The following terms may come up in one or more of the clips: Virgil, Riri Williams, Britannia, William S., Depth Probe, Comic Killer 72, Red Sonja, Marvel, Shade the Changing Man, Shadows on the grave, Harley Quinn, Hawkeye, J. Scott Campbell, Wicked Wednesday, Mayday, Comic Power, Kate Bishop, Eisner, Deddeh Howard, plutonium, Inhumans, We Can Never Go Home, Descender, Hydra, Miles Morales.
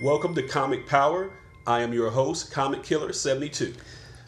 Welcome to Comic Power. I am your host, Comic Killer 72.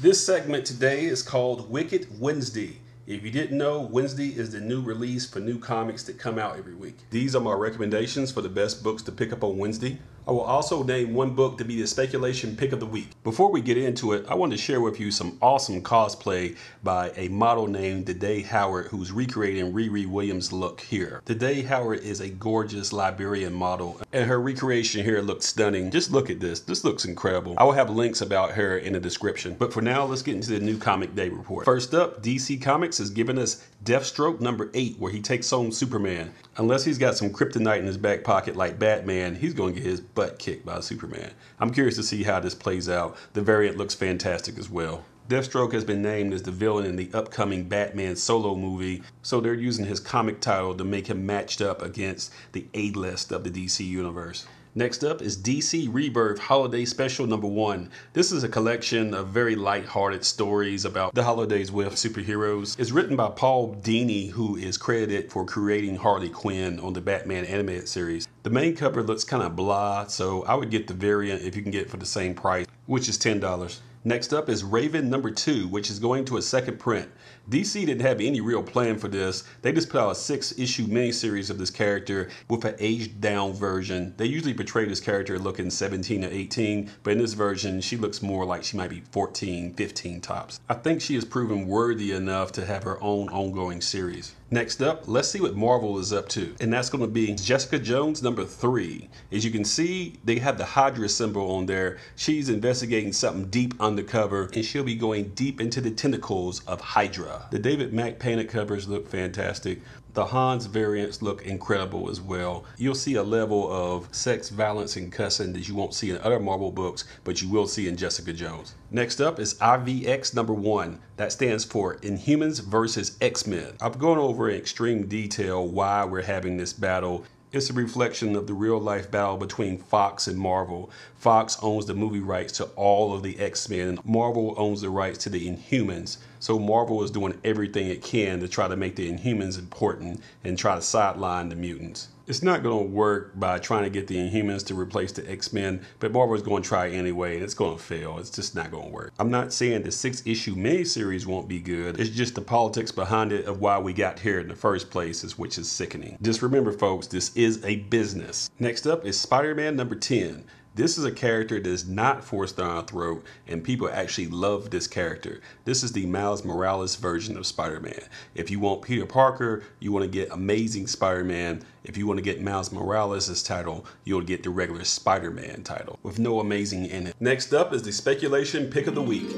This segment today is called Wicked Wednesday. If you didn't know, Wednesday is the new release for new comics that come out every week. These are my recommendations for the best books to pick up on Wednesday. I will also name one book to be the speculation pick of the week. Before we get into it, I want to share with you some awesome cosplay by a model named Deddeh Howard, who's recreating Riri Williams' look here. Deddeh Howard is a gorgeous Liberian model, and her recreation here looks stunning. Just look at this. This looks incredible. I will have links about her in the description. But for now, let's get into the new Comic Day report. First up, DC Comics has given us Deathstroke number 8, where he takes on Superman. Unless he's got some kryptonite in his back pocket like Batman, he's going to get his butt kicked by Superman. I'm curious to see how this plays out. The variant looks fantastic as well. Deathstroke has been named as the villain in the upcoming Batman solo movie, so they're using his comic title to make him matched up against the A-list of the DC universe. Next up is DC Rebirth Holiday Special number 1. This is a collection of very lighthearted stories about the holidays with superheroes. It's written by Paul Dini, who is credited for creating Harley Quinn on the Batman animated series. The main cover looks kind of blah, so I would get the variant if you can get it for the same price, which is $10. Next up is Raven number 2, which is going to a second print. DC didn't have any real plan for this. They just put out a 6-issue miniseries of this character with an aged-down version. They usually portray this character looking 17 or 18, but in this version, she looks more like she might be 14, 15 tops. I think she is proven worthy enough to have her own ongoing series. Next up, let's see what Marvel is up to, and that's going to be Jessica Jones number 3. As you can see, they have the Hydra symbol on there. She's investigating something deep undercover, and she'll be going deep into the tentacles of Hydra. The David Mack painted covers look fantastic. The Hans variants look incredible as well. You'll see a level of sex, violence, and cussing that you won't see in other Marvel books, but you will see in Jessica Jones. Next up is IVX number 1. That stands for Inhumans versus X-Men. I've gone over in extreme detail why we're having this battle. It's a reflection of the real-life battle between Fox and Marvel. Fox owns the movie rights to all of the X-Men, and Marvel owns the rights to the Inhumans. So Marvel is doing everything it can to try to make the Inhumans important and try to sideline the mutants. It's not going to work by trying to get the Inhumans to replace the X-Men, but Marvel's going to try anyway, and it's going to fail. It's just not going to work. I'm not saying the 6-issue miniseries won't be good. It's just the politics behind it of why we got here in the first place, which is sickening. Just remember, folks, this is a business. Next up is Spider-Man number 10. This is a character that is not forced down our throat, and people actually love this character. This is the Miles Morales version of Spider-Man. If you want Peter Parker, you want to get Amazing Spider-Man. If you want to get Miles Morales' title, you'll get the regular Spider-Man title with no amazing in it. Next up is the speculation pick of the week.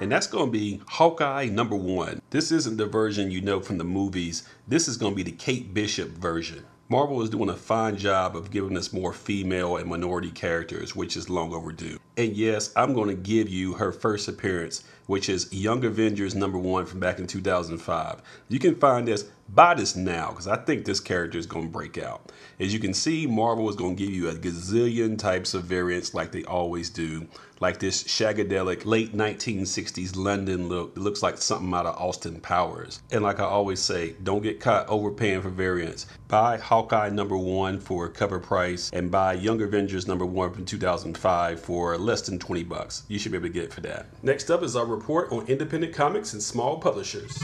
And that's going to be Hawkeye number 1. This isn't the version you know from the movies. This is going to be the Kate Bishop version. Marvel is doing a fine job of giving us more female and minority characters, which is long overdue. And yes, I'm going to give you her first appearance, which is Young Avengers number 1 from back in 2005. You can find this, buy this now, because I think this character is going to break out. As you can see, Marvel is going to give you a gazillion types of variants like they always do, like this shagadelic late 1960s London look that looks like something out of Austin Powers. And like I always say, don't get caught overpaying for variants. Buy Hawkeye number 1 for cover price, and buy Young Avengers number 1 from 2005 for less than $20. You should be able to get it for that. Next up is our report on independent comics and small publishers.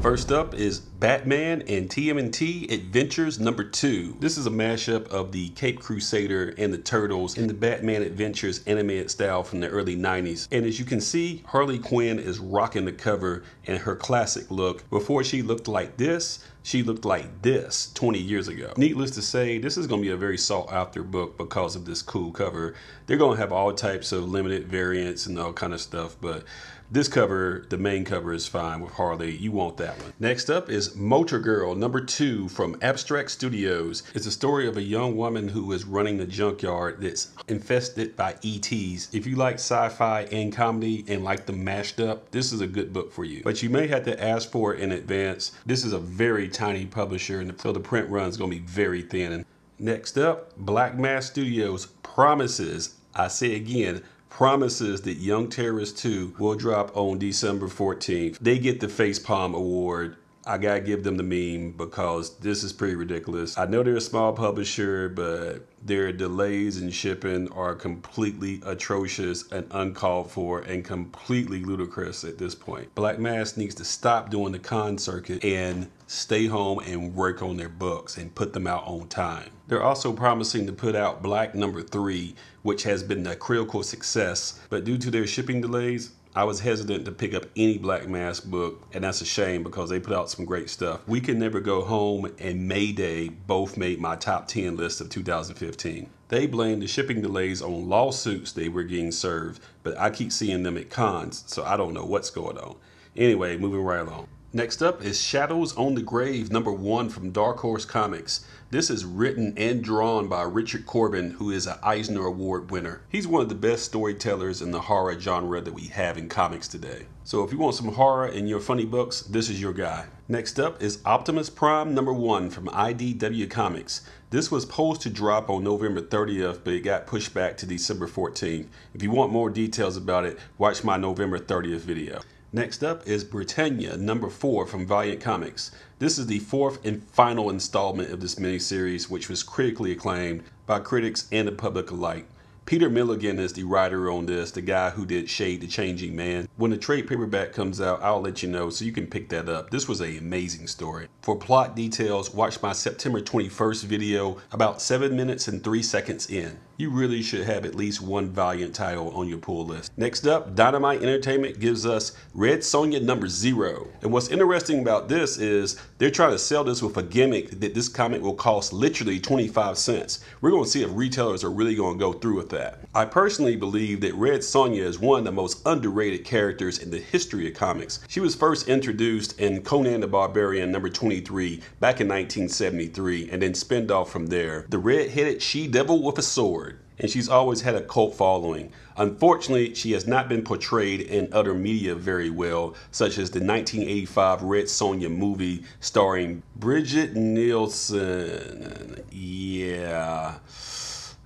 First up is Batman and TMNT Adventures number 2. This is a mashup of the Cape Crusader and the Turtles in the Batman Adventures animated style from the early 90s. And as you can see, Harley Quinn is rocking the cover in her classic look. Before she looked like this, she looked like this 20 years ago. Needless to say, this is going to be a very sought after book because of this cool cover. They're going to have all types of limited variants and all kind of stuff, but this cover, the main cover, is fine with Harley. You want that one. Next up is Motor Girl number 2 from Abstract Studios. It's a story of a young woman who is running a junkyard that's infested by ETs. If you like sci-fi and comedy and like them mashed up, this is a good book for you. But you may have to ask for it in advance. This is a very tiny publisher, and so the print run is going to be very thin. Next up, Black Mass Studios Promises. I say again, promises that Young Terrorists 2 will drop on December 14th. They get the Facepalm Award. I gotta give them the meme because this is pretty ridiculous. I know they're a small publisher, but their delays in shipping are completely atrocious and uncalled for and completely ludicrous at this point. Black Mass needs to stop doing the con circuit and stay home and work on their books and put them out on time. They're also promising to put out Black number 3, which has been a critical success, but due to their shipping delays, I was hesitant to pick up any Black Mass book, and that's a shame because they put out some great stuff. We Can Never Go Home and Mayday both made my top 10 list of 2015. They blamed the shipping delays on lawsuits they were getting served, but I keep seeing them at cons, so I don't know what's going on. Anyway, moving right along. Next up is Shadows on the Grave #1 from Dark Horse Comics. This is written and drawn by Richard Corben, who is an Eisner Award winner. He's one of the best storytellers in the horror genre that we have in comics today. So if you want some horror in your funny books, this is your guy. Next up is Optimus Prime #1 from IDW Comics. This was supposed to drop on November 30th, but it got pushed back to December 14th. If you want more details about it, watch my November 30th video. Next up is Britannia #4 from Valiant Comics. This is the 4th and final installment of this miniseries, which was critically acclaimed by critics and the public alike. Peter Milligan is the writer on this, the guy who did Shade the Changing Man. When the trade paperback comes out, I'll let you know so you can pick that up. This was an amazing story. For plot details, watch my September 21st video, about 7 minutes and 3 seconds in. You really should have at least one Valiant title on your pull list. Next up, Dynamite Entertainment gives us Red Sonja #0. And what's interesting about this is they're trying to sell this with a gimmick that this comic will cost literally 25 cents. We're going to see if retailers are really going to go through with that. I personally believe that Red Sonja is one of the most underrated characters in the history of comics. She was first introduced in Conan the Barbarian #23 back in 1973 and then spinned off from there. The red-headed she-devil with a sword. And she's always had a cult following. Unfortunately, she has not been portrayed in other media very well, such as the 1985 Red Sonja movie starring Bridget Nielsen. Yeah,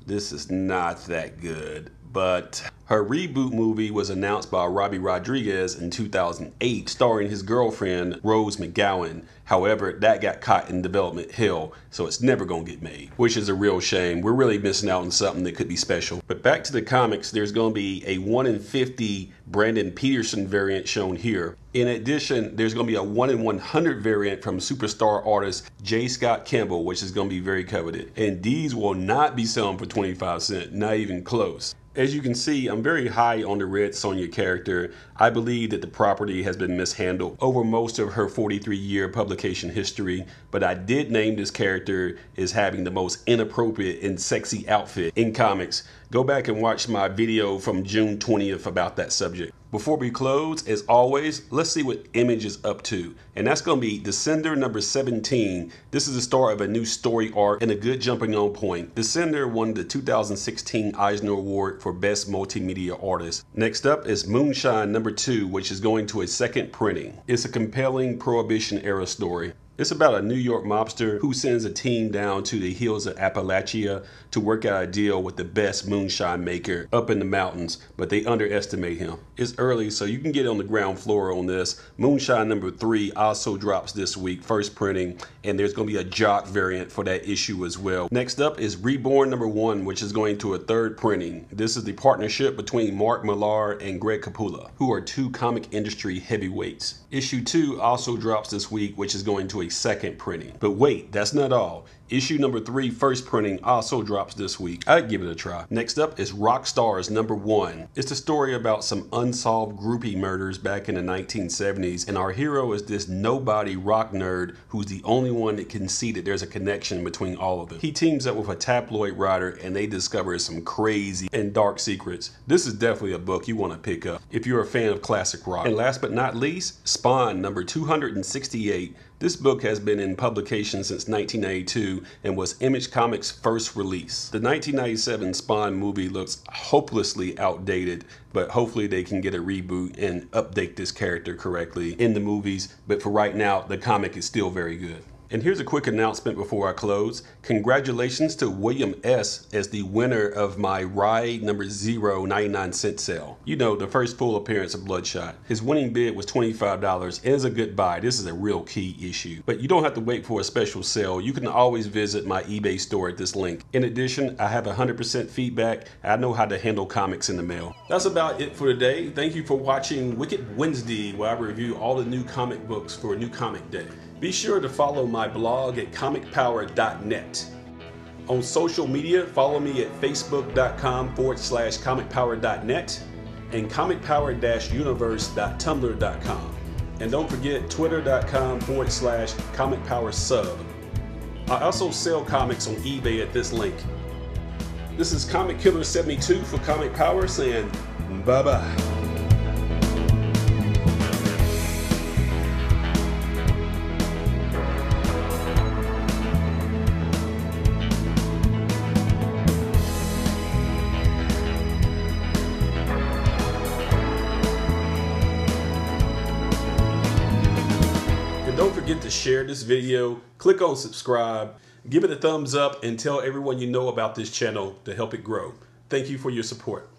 this is not that good. But her reboot movie was announced by Robbie Rodriguez in 2008, starring his girlfriend, Rose McGowan. However, that got caught in development hell, so it's never gonna get made, which is a real shame. We're really missing out on something that could be special. But back to the comics, there's gonna be a 1-in-50 Brandon Peterson variant shown here. In addition, there's gonna be a 1-in-100 variant from superstar artist J. Scott Campbell, which is gonna be very coveted. And these will not be selling for 25 cents, not even close. As you can see, I'm very high on the Red Sonja character. I believe that the property has been mishandled over most of her 43-year publication history, but I did name this character as having the most inappropriate and sexy outfit in comics. Go back and watch my video from June 20th about that subject. Before we close, as always, let's see what Image is up to. And that's gonna be Descender #17. This is the start of a new story arc and a good jumping on point. Descender won the 2016 Eisner Award for Best Multimedia Artist. Next up is Moonshine #2, which is going to a second printing. It's a compelling Prohibition era story. It's about a New York mobster who sends a team down to the hills of Appalachia to work out a deal with the best moonshine maker up in the mountains, but they underestimate him. It's early, so you can get on the ground floor on this. Moonshine #3 also drops this week, first printing, and there's going to be a jock variant for that issue as well. Next up is Reborn #1, which is going to a third printing. This is the partnership between Mark Millar and Greg Capula, who are two comic industry heavyweights. Issue 2 also drops this week, which is going to a second printing. But wait, that's not all. Issue #3 first printing also drops this week. I'd give it a try. Next up is Rockstars #1. It's a story about some unsolved groupie murders back in the 1970s, and our hero is this nobody rock nerd who's the only one that can see that there's a connection between all of them. He teams up with a tabloid writer and they discover some crazy and dark secrets. This is definitely a book you want to pick up if you're a fan of classic rock. And last but not least, Spawn #268. This book has been in publication since 1992 and was Image Comics' first release. The 1997 Spawn movie looks hopelessly outdated, but hopefully they can get a reboot and update this character correctly in the movies. But for right now, the comic is still very good. And here's a quick announcement before I close. Congratulations to William S. as the winner of my ride number 0 99-cent sale. You know, the first full appearance of Bloodshot. His winning bid was $25 and is a good buy. This is a real key issue. But you don't have to wait for a special sale. You can always visit my eBay store at this link. In addition, I have 100% feedback. I know how to handle comics in the mail. That's about it for today. Thank you for watching Wicked Wednesday, where I review all the new comic books for a new comic day. Be sure to follow my blog at comicpower.net. On social media, follow me at facebook.com/comicpower.net and comicpower-universe.tumblr.com. And don't forget twitter.com/comicpowersub. I also sell comics on eBay at this link. This is Comic Killer 72 for Comic Power saying bye-bye. To share this video, click on subscribe, give it a thumbs up, and tell everyone you know about this channel to help it grow. Thank you for your support.